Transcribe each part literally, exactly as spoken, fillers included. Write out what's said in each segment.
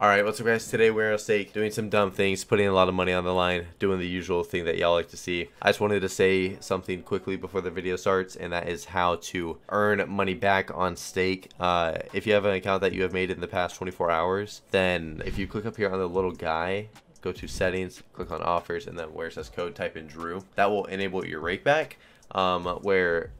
Alright, what's up guys? Today we're on Stake, doing some dumb things, putting a lot of money on the line, doing the usual thing that y'all like to see. I just wanted to say something quickly before the video starts, and that is how to earn money back on Stake. Uh, if you have an account that you have made in the past twenty-four hours, then if you click up here on the little guy, go to settings, click on offers, and then where it says code, type in Drew. That will enable your rake back, um, where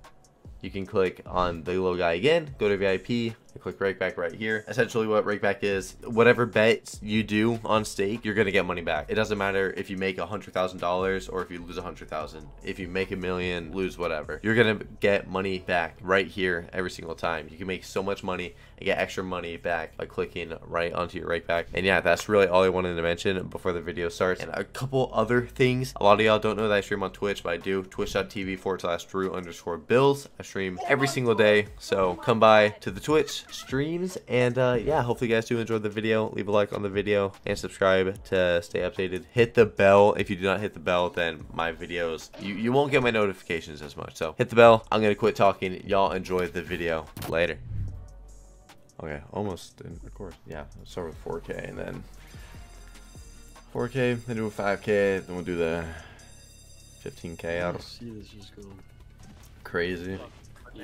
you can click on the little guy again, go to V I P, click rakeback right here. Essentially what rakeback is, whatever bets you do on Stake, you're gonna get money back. It doesn't matter if you make a hundred thousand dollars or if you lose a hundred thousand. If you make a million, lose whatever, you're gonna get money back right here every single time. You can make so much money and get extra money back by clicking right onto your rakeback. And yeah, that's really all I wanted to mention before the video starts. And a couple other things, a lot of y'all don't know that I stream on Twitch, but I do. Twitch dot T V forward slash Drew underscore Bills. I stream every single day, so come by to the Twitch streams, and uh yeah, hopefully you guys do enjoy the video. Leave a like on the video and subscribe to stay updated. Hit the bell. If you do not hit the bell, then my videos, you, you won't get my notifications as much, so hit the bell. I'm gonna quit talking. Y'all enjoy the video. Later. Okay, almost didn't record. Yeah, let's start with four K and then four K, then do a five K, then we'll do the fifteen K. I don't see this just go crazy. Yeah.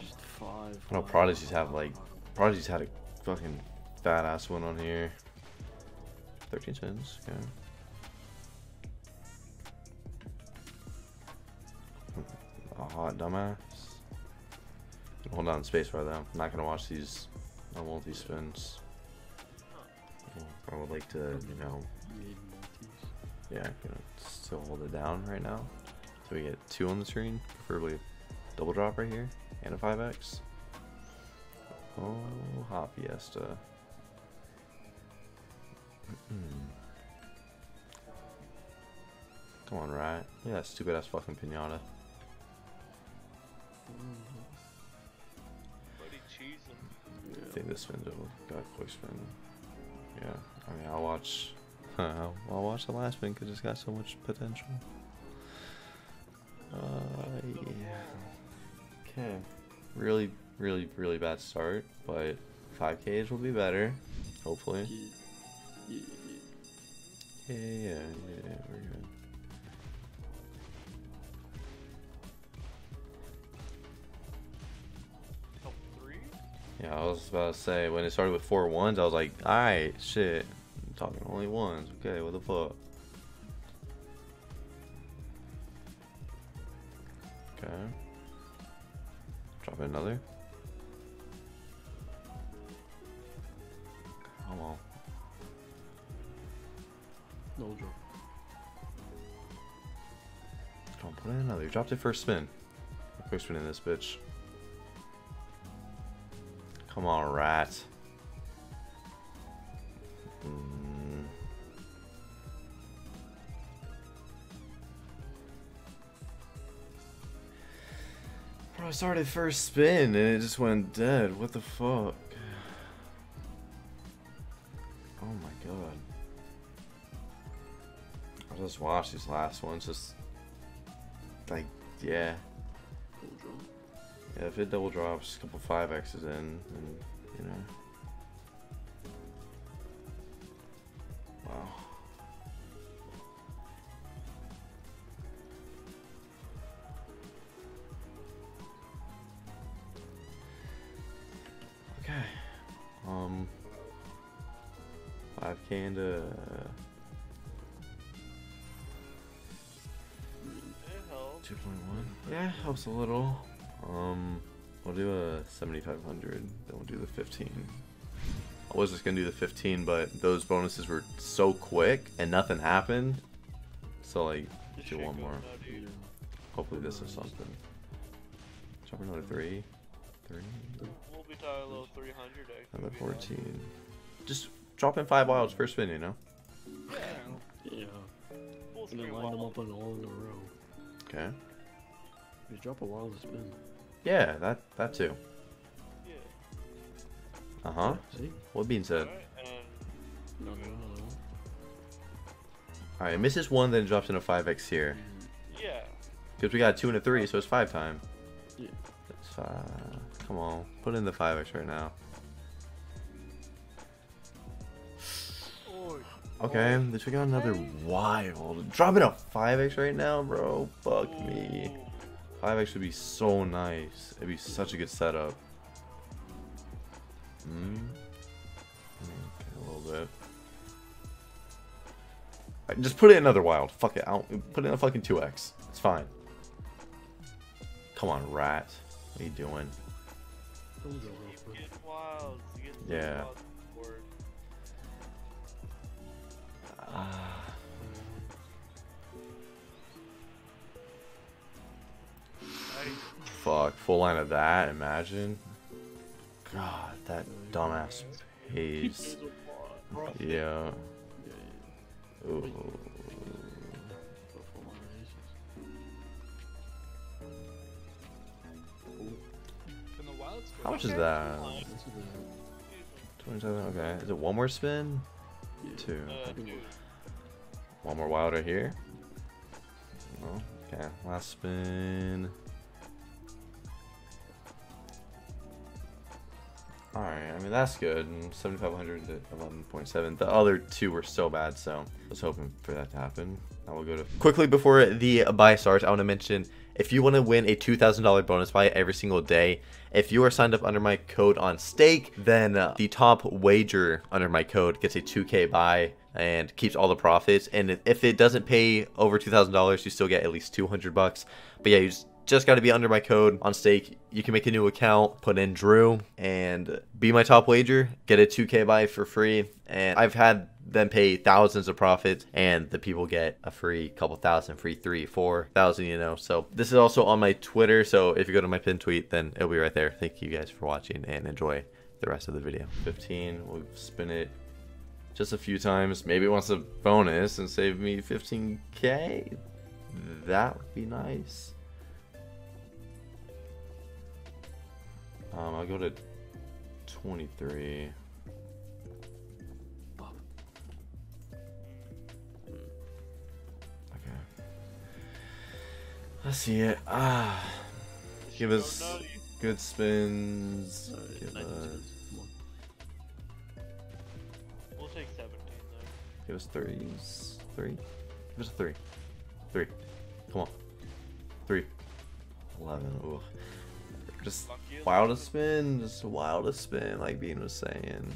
Just five. I know Prodigy's have like, Prodigy's had a fucking badass one on here. thirteen cents, okay. A hot dumbass. Hold down space bar though. I'm not gonna watch these multi spins. I would like to, you know. Yeah, I'm gonna still hold it down right now. So we get two on the screen, preferably a double drop right here. And a five X. Oh, hot fiesta. Mm-mm. Come on, right? Yeah, that stupid ass fucking pinata. I think this spin's over. Got quick spin. Yeah, I mean, I'll watch. I'll watch the last spin because it's got so much potential. Uh, yeah. Okay. Really, really, really bad start, but five Ks will be better, hopefully. Yeah, yeah, yeah, yeah, yeah, we're good. Top three? Yeah, I was about to say, when it started with four ones, I was like, alright, shit, I'm talking only ones, okay, what the fuck? Okay. Drop another. Come on. No drop. Don't put in another. Dropped it first spin. Quick spin in this bitch. Come on, rat. Mm. I started first spin and it just went dead. What the fuck? Oh my god. I'll just watch these last ones. Just like, yeah. Yeah, if it double drops, a couple five X's in, and you know. Wow. Um, five K into two point one. Yeah, helps a little. Um, we'll do a seventy-five hundred. Then we'll do the fifteen. I was just gonna do the fifteen, but those bonuses were so quick and nothing happened. So like, let's do one more. Hopefully this is something. Drop another three. Three. We'll be talking a little three hundred. Number fourteen. Just drop in five wilds first spin, you know? Yeah. Yeah. And then line them up on all in a row. Okay. Just drop a wild spin. Yeah, that that too. Yeah. Uh huh. See? What being said? No, no, no. Alright, misses one, then drops in a five X here. Yeah. Because we got a two and a three, so it's five time. Yeah. That's five. Come on, put in the five X right now. Okay, the chicken got another wild. Drop it a five X right now, bro. Fuck me. five X would be so nice. It'd be such a good setup. Mm. Okay, a little bit. Right, just put it another wild. Fuck it. I'll put it in a fucking two X. It's fine. Come on, rat. What are you doing? Yeah. Ah. Fuck, full line of that, imagine. God, that dumbass pays. Yeah. Ooh. How much is that? twenty-seven, okay. Is it one more spin? Two. One more wild right here. No, okay, last spin. Alright, I mean, that's good. seventy-five hundred to eleven point seven. The other two were so bad, so I was hoping for that to happen. Now we'll go to... Quickly, before the buy starts, I want to mention, if you want to win a two thousand dollar bonus buy every single day, if you are signed up under my code on Stake, then uh, the top wager under my code gets a two K buy and keeps all the profits. And if it doesn't pay over two thousand dollars, you still get at least two hundred bucks. But yeah, you just... Just got to be under my code on Stake. You can make a new account, put in Drew, and be my top wager. Get a two K buy for free. And I've had them pay thousands of profits, and the people get a free couple thousand, free three, four thousand, you know. So this is also on my Twitter. So if you go to my pinned tweet, then it'll be right there. Thank you guys for watching and enjoy the rest of the video. fifteen, we'll spin it just a few times. Maybe it wants a bonus and save me fifteen K. That would be nice. Um, I'll go to twenty-three. Okay. I see it. Ah. Give us good spins. Give us... We'll take seventeen, though. Give us threes. Three? Give us a three. Three. Come on. Three. eleven. Ooh. Just wild to spin, just wild to spin, like Bean was saying.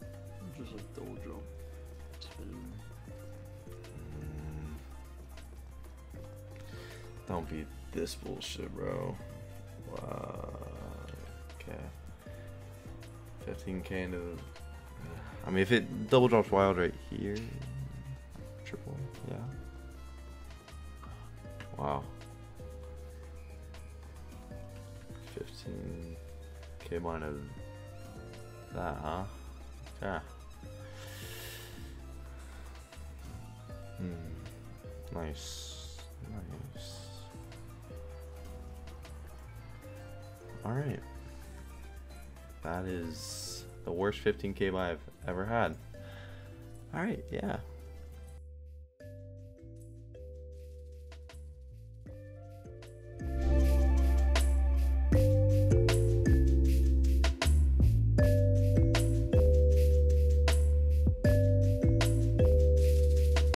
Yeah. Just like double jump. Spin. Mm. Don't be this bullshit, bro. Wow. Okay. fifteen K into the... I mean, if it double drops wild right here. Triple, yeah. Wow. fifteen K minus that, huh? Yeah. Hmm. Nice. Nice. Alright. That is the worst fifteen K buy I've ever had. Alright, yeah.